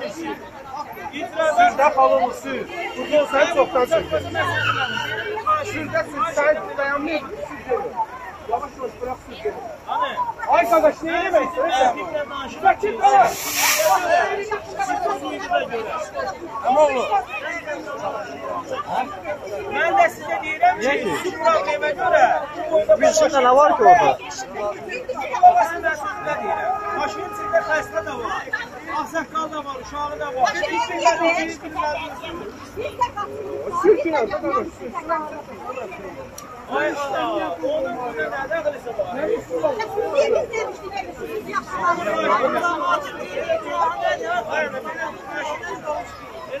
keçir. Sizdə xalımızı, bugün sən çoxdan çəkdir. Sizdəsiz, sən dayanmıyız, siz verir. Yavaş-yavaş bırak siz verir. Ay kardeş, ne yemek istedim? Bak git bana. Amoğlu. Ben de size diyorum ki, şu probleme göre bir şeyde ne var ki orada? Babasının dersinde diyorum. Maşının içinde xəstə da var. Ağsaqqal da var, uşağı da var. Ay Allah, onun burada ne dağılışı var? Ne işi var? Ben